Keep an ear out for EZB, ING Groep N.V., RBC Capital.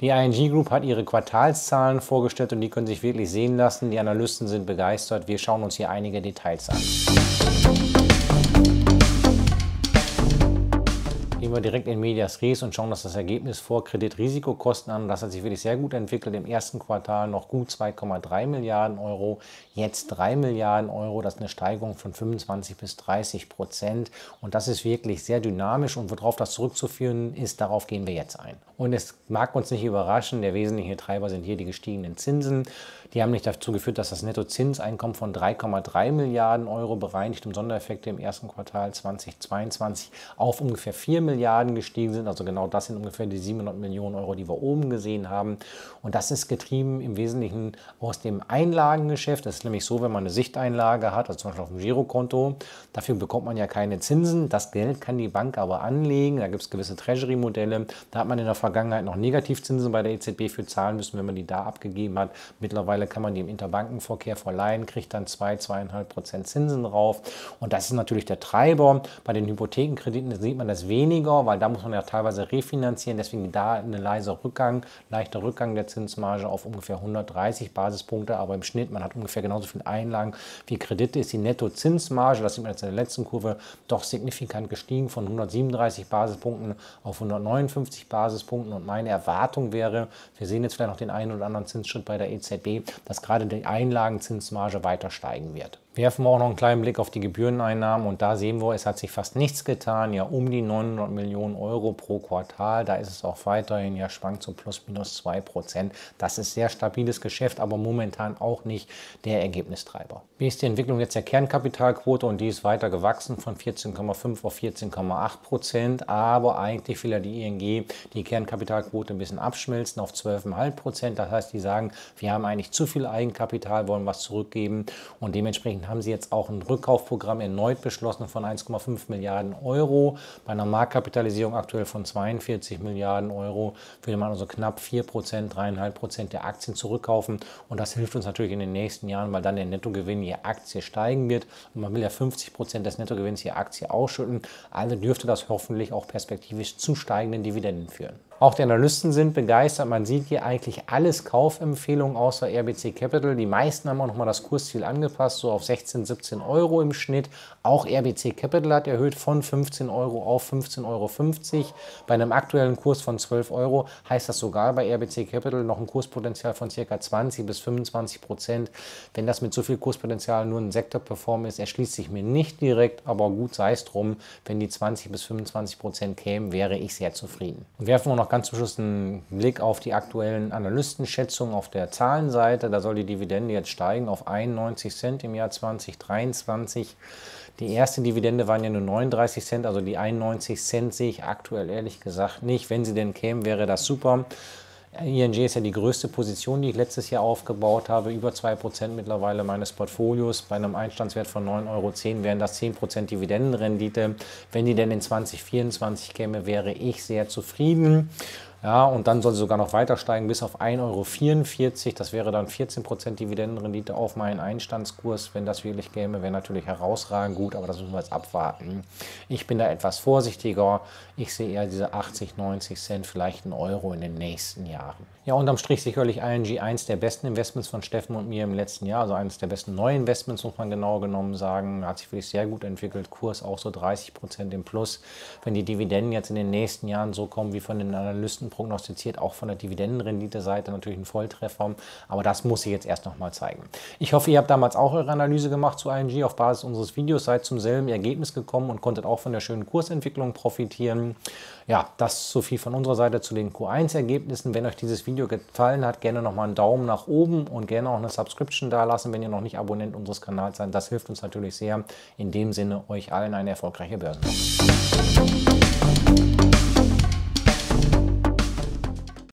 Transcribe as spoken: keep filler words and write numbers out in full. Die I N G Group hat ihre Quartalszahlen vorgestellt und die können sich wirklich sehen lassen. Die Analysten sind begeistert. Wir schauen uns hier einige Details an. Gehen wir direkt in Medias Res und schauen uns das Ergebnis vor Kreditrisikokosten an. Das hat sich wirklich sehr gut entwickelt. Im ersten Quartal noch gut zwei Komma drei Milliarden Euro, jetzt drei Milliarden Euro. Das ist eine Steigerung von fünfundzwanzig bis dreißig Prozent. Und das ist wirklich sehr dynamisch. Und worauf das zurückzuführen ist, darauf gehen wir jetzt ein. Und es mag uns nicht überraschen, der wesentliche Treiber sind hier die gestiegenen Zinsen. Die haben nicht dazu geführt, dass das Nettozinseinkommen von drei Komma drei Milliarden Euro bereinigt um Sondereffekte im ersten Quartal zweitausendzweiundzwanzig auf ungefähr vier Milliarden gestiegen sind. Also genau das sind ungefähr die siebenhundert Millionen Euro, die wir oben gesehen haben. Und das ist getrieben im Wesentlichen aus dem Einlagengeschäft. Das ist nämlich so, wenn man eine Sichteinlage hat, also zum Beispiel auf dem Girokonto, dafür bekommt man ja keine Zinsen. Das Geld kann die Bank aber anlegen. Da gibt es gewisse Treasury-Modelle. Da hat man in der Vergangenheit noch Negativzinsen bei der E Z B für zahlen müssen, wenn man die da abgegeben hat. Mittlerweile kann man die im Interbankenverkehr verleihen, kriegt dann zwei, zwei Komma fünf Prozent Zinsen drauf. Und das ist natürlich der Treiber. Bei den Hypothekenkrediten sieht man das weniger, weil da muss man ja teilweise refinanzieren. Deswegen da ein leiser Rückgang, leichter Rückgang der Zinsmarge auf ungefähr hundertdreißig Basispunkte. Aber im Schnitt, man hat ungefähr genauso viel Einlagen wie Kredite, ist die Nettozinsmarge, das sieht man jetzt in der letzten Kurve, doch signifikant gestiegen von hundertsiebenunddreißig Basispunkten auf hundertneunundfünfzig Basispunkte. Und meine Erwartung wäre, wir sehen jetzt vielleicht noch den einen oder anderen Zinsschritt bei der E Z B, dass gerade die Einlagenzinsmarge weiter steigen wird. Werfen wir auch noch einen kleinen Blick auf die Gebühreneinnahmen und da sehen wir, es hat sich fast nichts getan, ja um die neunhundert Millionen Euro pro Quartal, da ist es auch weiterhin, ja schwankt so plus minus zwei Prozent. Das ist sehr stabiles Geschäft, aber momentan auch nicht der Ergebnistreiber. Wie ist die Entwicklung jetzt der Kernkapitalquote und die ist weiter gewachsen von vierzehn Komma fünf auf vierzehn Komma acht Prozent, aber eigentlich will ja die I N G die Kernkapitalquote ein bisschen abschmelzen auf zwölf Komma fünf Prozent, das heißt, die sagen, wir haben eigentlich zu viel Eigenkapital, wollen was zurückgeben und dementsprechend haben sie jetzt auch ein Rückkaufprogramm erneut beschlossen von eins Komma fünf Milliarden Euro. Bei einer Marktkapitalisierung aktuell von zweiundvierzig Milliarden Euro würde man also knapp vier Prozent, drei Komma fünf Prozent der Aktien zurückkaufen. Und das hilft uns natürlich in den nächsten Jahren, weil dann der Nettogewinn je Aktie steigen wird. Und man will ja fünfzig Prozent des Nettogewinns je Aktie ausschütten. Also dürfte das hoffentlich auch perspektivisch zu steigenden Dividenden führen. Auch die Analysten sind begeistert. Man sieht hier eigentlich alles Kaufempfehlungen außer R B C Capital. Die meisten haben auch nochmal das Kursziel angepasst, so auf sechzehn, siebzehn Euro im Schnitt. Auch R B C Capital hat erhöht von fünfzehn Euro auf fünfzehn Euro fünfzig. Bei einem aktuellen Kurs von zwölf Euro heißt das sogar bei R B C Capital noch ein Kurspotenzial von ca. zwanzig bis fünfundzwanzig Prozent. Wenn das mit so viel Kurspotenzial nur ein Sektorperform ist, erschließt sich mir nicht direkt, aber gut sei es drum. Wenn die zwanzig bis fünfundzwanzig Prozent kämen, wäre ich sehr zufrieden. Und werfen wir noch ganz zum Schluss einen Blick auf die aktuellen Analystenschätzungen auf der Zahlenseite. Da soll die Dividende jetzt steigen auf einundneunzig Cent im Jahr zweitausenddreiundzwanzig. Die erste Dividende waren ja nur neununddreißig Cent, also die einundneunzig Cent sehe ich aktuell ehrlich gesagt nicht. Wenn sie denn kämen, wäre das super. I N G ist ja die größte Position, die ich letztes Jahr aufgebaut habe, über zwei Prozent mittlerweile meines Portfolios. Bei einem Einstandswert von neun Euro zehn wären das zehn Prozent Dividendenrendite. Wenn die denn in zweitausendvierundzwanzig käme, wäre ich sehr zufrieden. Ja, und dann soll sie sogar noch weiter steigen bis auf ein Euro vierundvierzig. Das wäre dann vierzehn Prozent Dividendenrendite auf meinen Einstandskurs. Wenn das wirklich käme, wäre natürlich herausragend gut, aber das müssen wir jetzt abwarten. Ich bin da etwas vorsichtiger. Ich sehe eher diese achtzig, neunzig Cent, vielleicht einen Euro in den nächsten Jahren. Ja, unterm Strich sicherlich I N G eins der besten Investments von Steffen und mir im letzten Jahr. Also eines der besten Neuinvestments, muss man genau genommen sagen. Hat sich wirklich sehr gut entwickelt. Kurs auch so dreißig Prozent im Plus. Wenn die Dividenden jetzt in den nächsten Jahren so kommen, wie von den Analysten prognostiziert, auch von der Dividendenrendite-Seite natürlich ein Volltreffer, aber das muss ich jetzt erst noch mal zeigen. Ich hoffe, ihr habt damals auch eure Analyse gemacht zu I N G auf Basis unseres Videos, seid zum selben Ergebnis gekommen und konntet auch von der schönen Kursentwicklung profitieren. Ja, das ist so viel von unserer Seite zu den Q eins Ergebnissen. Wenn euch dieses Video gefallen hat, gerne nochmal einen Daumen nach oben und gerne auch eine Subscription dalassen, wenn ihr noch nicht Abonnent unseres Kanals seid. Das hilft uns natürlich sehr. In dem Sinne, euch allen eine erfolgreiche Börsenwoche.